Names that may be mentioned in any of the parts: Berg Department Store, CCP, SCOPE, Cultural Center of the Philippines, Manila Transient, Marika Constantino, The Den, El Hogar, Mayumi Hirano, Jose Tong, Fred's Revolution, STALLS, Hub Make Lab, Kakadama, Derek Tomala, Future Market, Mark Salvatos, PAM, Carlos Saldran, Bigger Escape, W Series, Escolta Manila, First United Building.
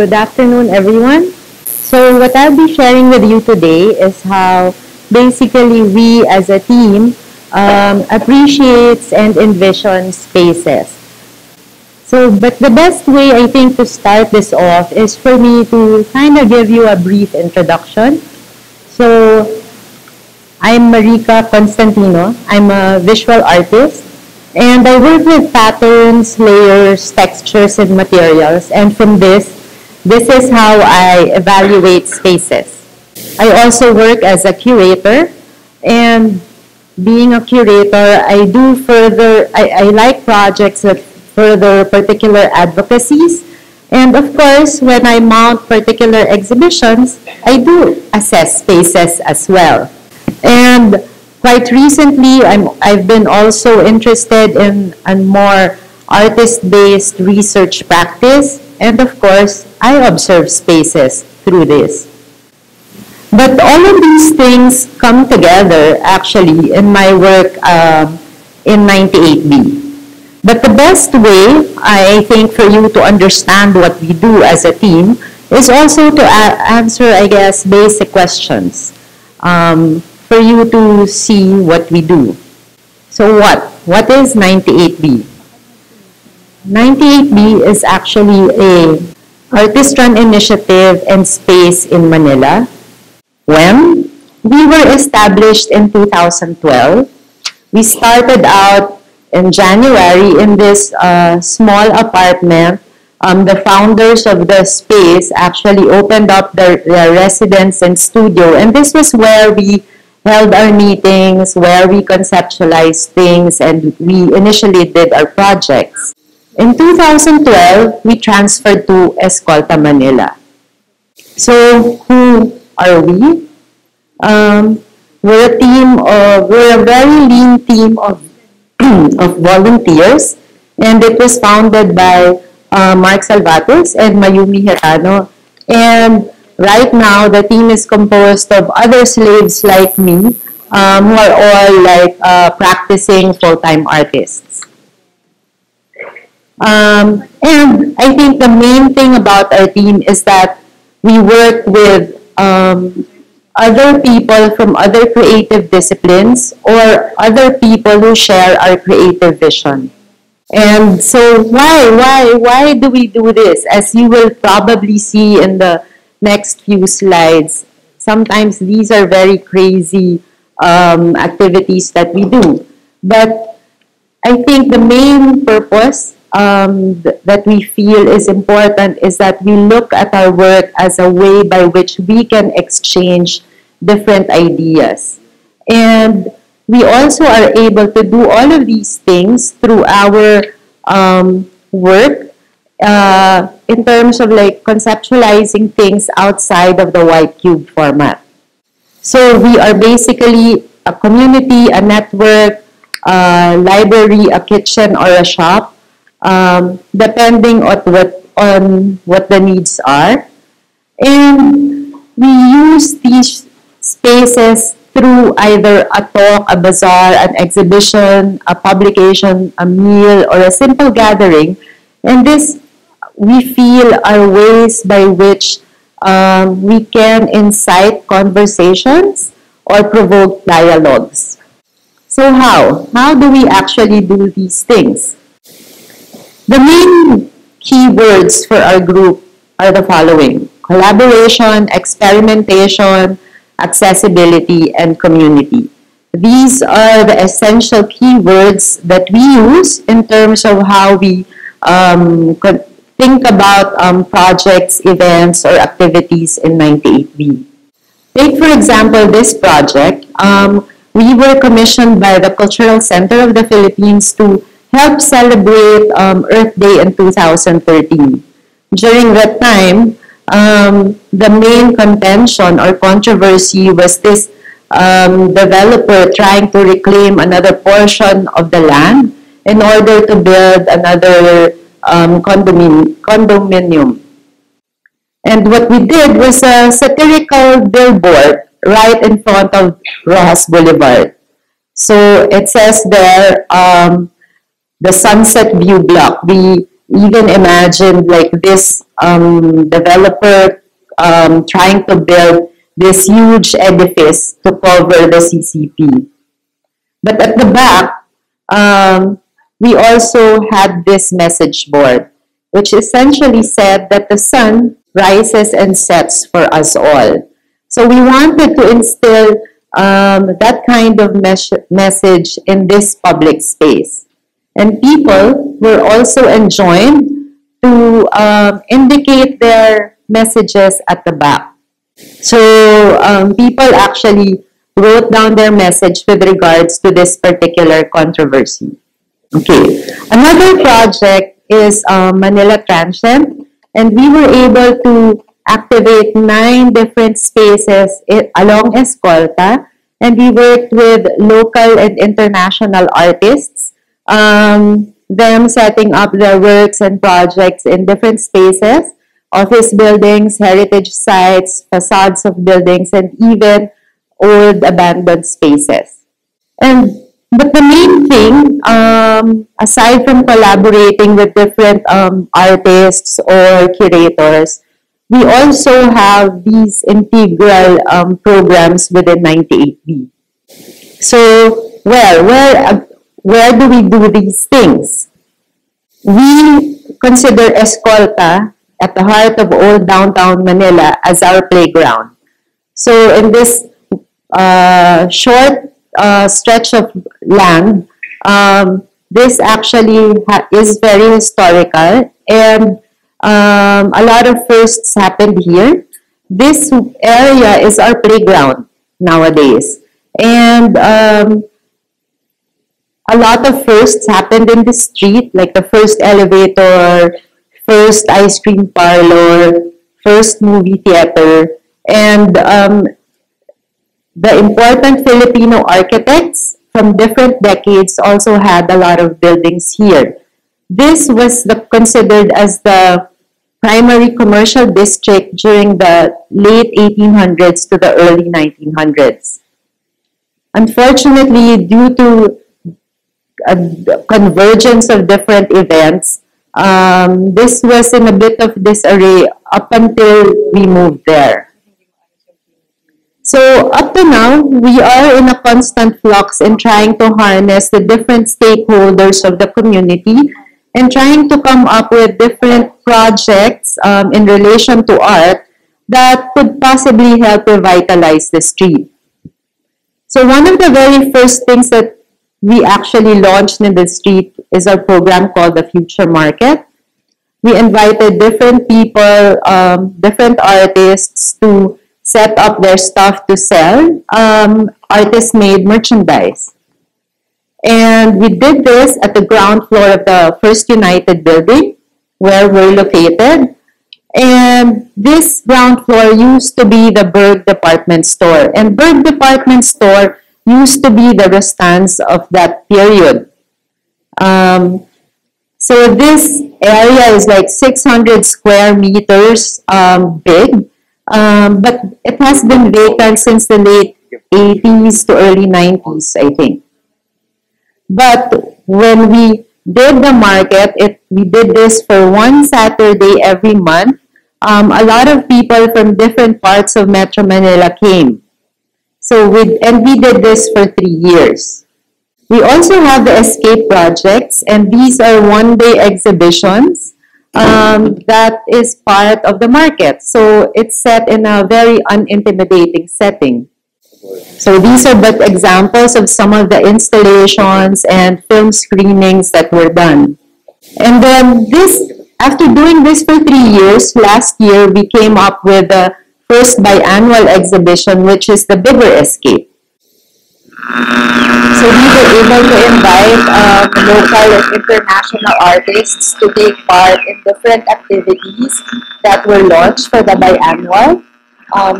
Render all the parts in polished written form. Good afternoon, everyone. So what I'll be sharing with you today is how basically we as a team appreciates and envisions spaces. So, but the best way I think to start this off is for me to kind of give you a brief introduction. So I'm Marika Constantino. I'm a visual artist. And I work with patterns, layers, textures, and materials. And from this is how I evaluate spaces. I also work as a curator. And being a curator, I like projects that further particular advocacies. And of course, when I mount particular exhibitions, I do assess spaces as well. And quite recently, I've been also interested in a more artist-based research practice, and of course, I observe spaces through this. But all of these things come together, actually, in my work in 98B. But the best way, I think, for you to understand what we do as a team is also to answer, I guess, basic questions. For you to see what we do. So what is 98B? 98B is actually an artist-run initiative and space in Manila. When we were established in 2012, we started out in January in this small apartment. The founders of the space actually opened up their residence and studio, and this was where we held our meetings, where we conceptualized things, and we initially did our projects. In 2012, we transferred to Escolta Manila. So who are we? We're a very lean team of volunteers, and it was founded by Mark Salvatos and Mayumi Hirano. And right now, the team is composed of other slaves like me, who are all like practicing full-time artists. And I think the main thing about our team is that we work with other people from other creative disciplines or other people who share our creative vision. And so why do we do this? As you will probably see in the next few slides, sometimes these are very crazy activities that we do. But I think the main purpose that we feel is important is that we look at our work as a way by which we can exchange different ideas. And we also are able to do all of these things through our work, in terms of like conceptualizing things outside of the white cube format. So we are basically a community, a network, a library, a kitchen, or a shop, depending on what the needs are. And we use these spaces through either a talk, a bazaar, an exhibition, a publication, a meal, or a simple gathering. And this, we feel, are ways by which we can incite conversations or provoke dialogues. So how? How do we actually do these things? The main key words for our group are the following: collaboration, experimentation, accessibility, and community. These are the essential key words that we use in terms of how we could think about projects, events, or activities in 98B. Take, for example, this project. We were commissioned by the Cultural Center of the Philippines to help celebrate Earth Day in 2013. During that time, the main contention or controversy was this developer trying to reclaim another portion of the land in order to build another condominium. And what we did was a satirical billboard right in front of Rojas Boulevard. So it says there, the Sunset View Block. We even imagined like this developer trying to build this huge edifice to cover the CCP. But at the back, we also had this message board, which essentially said that the sun rises and sets for us all. So we wanted to instill that kind of message in this public space. And people were also enjoined to indicate their messages at the back. So people actually wrote down their message with regards to this particular controversy. Okay, another project is Manila Transient, and we were able to activate 9 different spaces along Escolta, and we worked with local and international artists, them setting up their works and projects in different spaces, office buildings, heritage sites, facades of buildings, and even old abandoned spaces. But the main thing, aside from collaborating with different artists or curators, we also have these integral programs within 98B. So, well, where do we do these things? We consider Escolta, at the heart of old downtown Manila, as our playground. So in this short stretch of land, this actually is very historical, and a lot of firsts happened here. This area is our playground nowadays, and a lot of firsts happened in the street, like the first elevator, first ice cream parlor, first movie theater, and the important Filipino architects from different decades also had a lot of buildings here. This was considered as the primary commercial district during the late 1800s to the early 1900s. Unfortunately, due to a convergence of different events, this was in a bit of disarray up until we moved there. So up to now, we are in a constant flux in trying to harness the different stakeholders of the community and trying to come up with different projects in relation to art that could possibly help revitalize the street. So one of the very first things that we actually launched in the street is our program called the Future Market. We invited different people, different artists to set up their stuff to sell, artist-made merchandise. And we did this at the ground floor of the First United Building, where we're located. And this ground floor used to be the Berg Department Store. And Berg Department Store used to be the restants of that period. So this area is like 600 square meters big, but it has been vacant since the late 80s to early 90s, I think. But when we did the market, we did this for one Saturday every month. A lot of people from different parts of Metro Manila came. And we did this for 3 years. We also have the escape projects, and these are one-day exhibitions that is part of the market. So it's set in a very unintimidating setting. So these are but examples of some of the installations and film screenings that were done. And then after doing this for 3 years, last year we came up with a first biannual exhibition, which is the Bigger Escape. So we were able to invite local and international artists to take part in different activities that were launched for the biannual.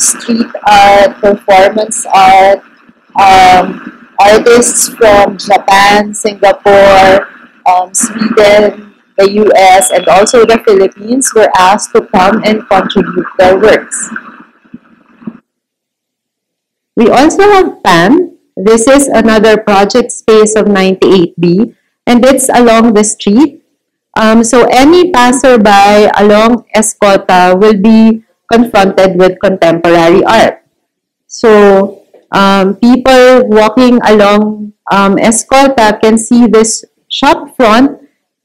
Street art, performance art, artists from Japan, Singapore, Sweden, the US, and also the Philippines were asked to come and contribute their works. We also have PAM. This is another project space of 98B, and it's along the street. So any passerby along Escolta will be confronted with contemporary art. So people walking along Escolta can see this shop front,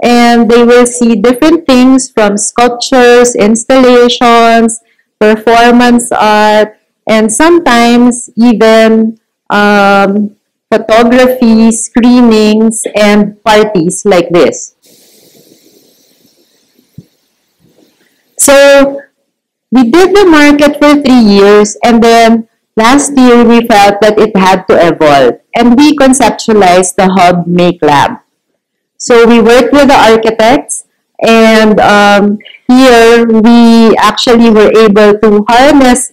and they will see different things from sculptures, installations, performance art, and sometimes even photography, screenings, and parties like this. So we did the market for 3 years, and then last year we felt that it had to evolve, and we conceptualized the Hub Make Lab. So we worked with the architects, and here we actually were able to harness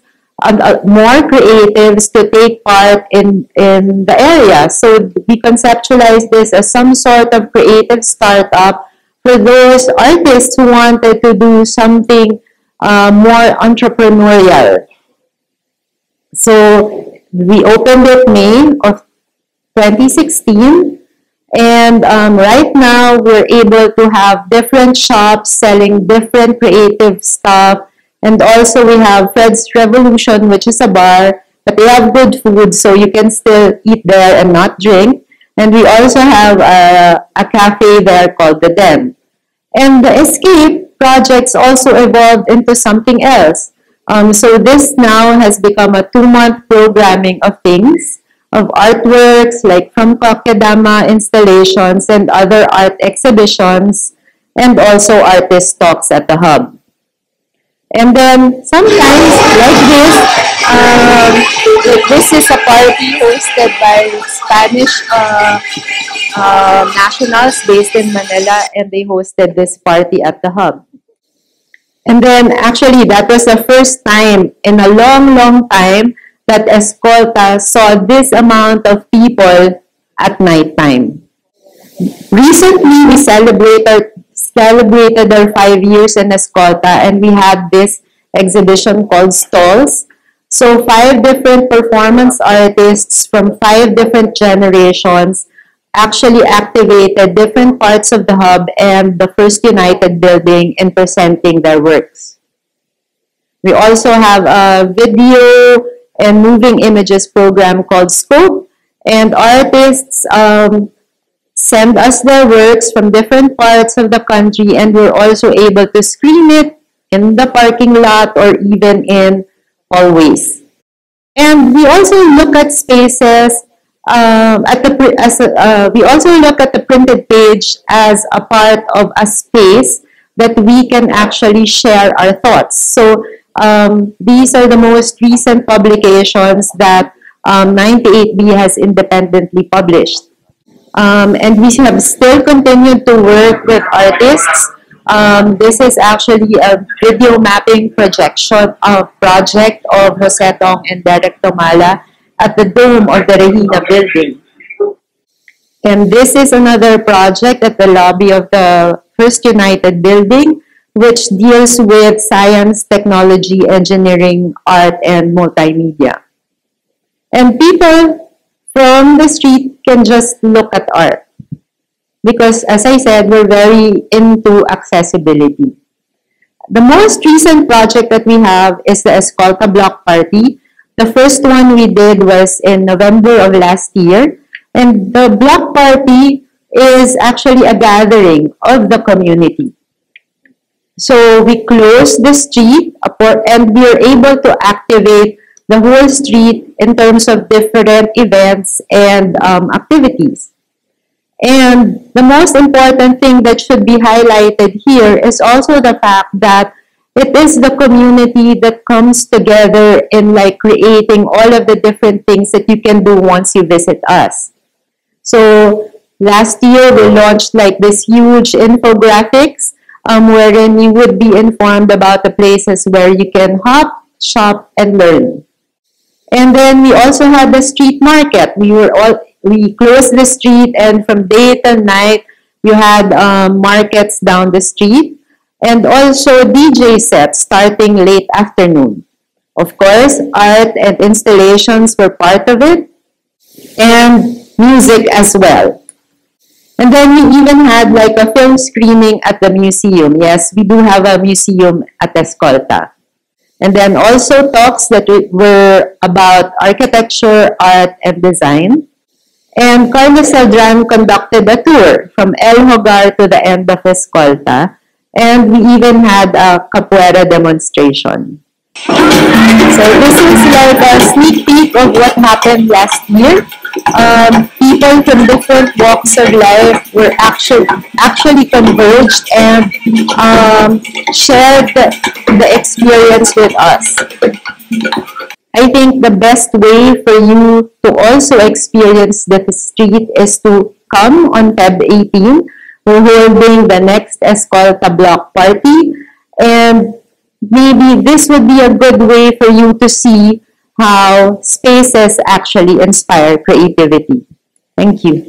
more creatives to take part in the area. So we conceptualized this as some sort of creative startup for those artists who wanted to do something more entrepreneurial. So we opened it May of 2016, and right now we're able to have different shops selling different creative stuff. And also we have Fred's Revolution, which is a bar, but they have good food, so you can still eat there and not drink. And we also have a cafe there called The Den. And the Escape projects also evolved into something else. So this now has become a 2-month programming of things, of artworks like from Kakadama installations and other art exhibitions, and also artist talks at the Hub. And then sometimes like this, this is a party hosted by Spanish nationals based in Manila, and they hosted this party at the Hub. And then actually that was the first time in a long, long time that Escolta saw this amount of people at nighttime. Recently, we celebrated our 5 years in Escolta, and we had this exhibition called STALLS. So 5 different performance artists from 5 different generations actually activated different parts of the Hub and the First United Building in presenting their works. We also have a video and moving images program called SCOPE, and artists send us their works from different parts of the country, and we're also able to screen it in the parking lot or even in hallways. And we also look at spaces we also look at the printed page as a part of a space that we can actually share our thoughts. So these are the most recent publications that 98B has independently published. And we have still continued to work with artists. This is actually a video mapping project of Jose Tong and Derek Tomala at the dome of the Regina Building. And this is another project at the lobby of the First United Building, which deals with science, technology, engineering, art, and multimedia. And people from the street can just look at art, because as I said, we're very into accessibility. The most recent project that we have is the Escolta Block Party. The first one we did was in November of last year, and the block party is actually a gathering of the community. So we close the street and we are able to activate the whole street in terms of different events and activities. And the most important thing that should be highlighted here is also the fact that it is the community that comes together in like creating all of the different things that you can do once you visit us. So last year we launched like this huge infographics wherein you would be informed about the places where you can hop, shop, and learn. And then we also had the street market. We closed the street, and from day to night, You had markets down the street and also DJ sets starting late afternoon. Of course, art and installations were part of it, and music as well. And then we even had like a film screening at the museum. Yes, we do have a museum at Escolta. And then also talks that were about architecture, art, and design. And Carlos Saldran conducted a tour from El Hogar to the end of Escolta. And we even had a capoeira demonstration. So this is like a sneak peek of what happened last year. People from different walks of life were actually converged and shared the experience with us. I think the best way for you to also experience the street is to come on Feb 18. We're holding the next Escolta block party, and maybe this would be a good way for you to see how spaces actually inspire creativity. Thank you.